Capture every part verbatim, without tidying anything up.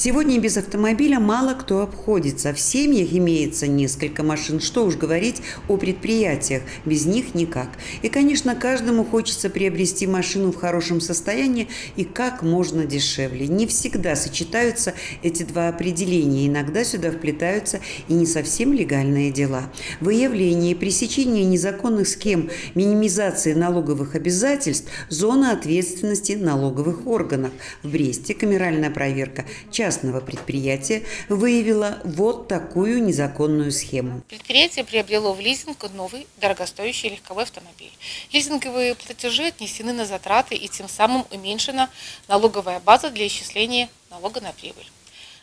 Сегодня без автомобиля мало кто обходится. В семьях имеется несколько машин, что уж говорить о предприятиях, без них никак. И, конечно, каждому хочется приобрести машину в хорошем состоянии и как можно дешевле. Не всегда сочетаются эти два определения, иногда сюда вплетаются и не совсем легальные дела. Выявление и пресечение незаконных схем, минимизации налоговых обязательств, зона ответственности налоговых органов. В Бресте камеральная проверка частного предприятия выявила вот такую незаконную схему. Предприятие приобрело в лизинг новый дорогостоящий легковой автомобиль. Лизинговые платежи отнесены на затраты и тем самым уменьшена налоговая база для исчисления налога на прибыль.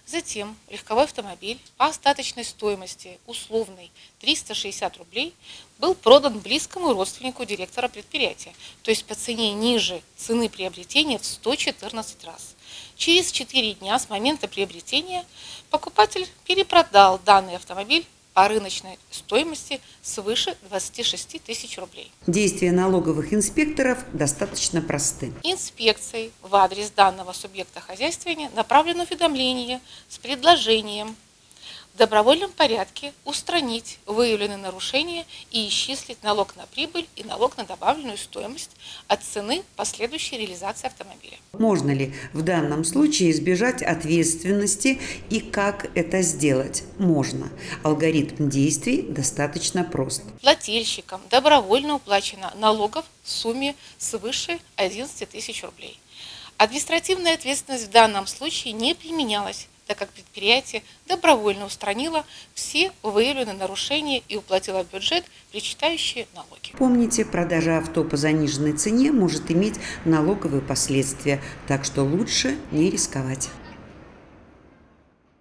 Затем легковой автомобиль по остаточной стоимости, условной триста шестьдесят рублей, был продан близкому родственнику директора предприятия, то есть по цене ниже цены приобретения в сто четырнадцать раз. Через четыре дня с момента приобретения покупатель перепродал данный автомобиль по рыночной стоимости свыше двадцати шести тысяч рублей. Действия налоговых инспекторов достаточно просты. Инспекцией в адрес данного субъекта хозяйствования направлено уведомление с предложением в добровольном порядке устранить выявленные нарушения и исчислить налог на прибыль и налог на добавленную стоимость от цены последующей реализации автомобиля. Можно ли в данном случае избежать ответственности и как это сделать? Можно. Алгоритм действий достаточно прост. Плательщикам добровольно уплачено налогов в сумме свыше одиннадцати тысяч рублей. Административная ответственность в данном случае не применялась, так как предприятие добровольно устранило все выявленные нарушения и уплатило в бюджет причитающие налоги. Помните, продажа авто по заниженной цене может иметь налоговые последствия, так что лучше не рисковать.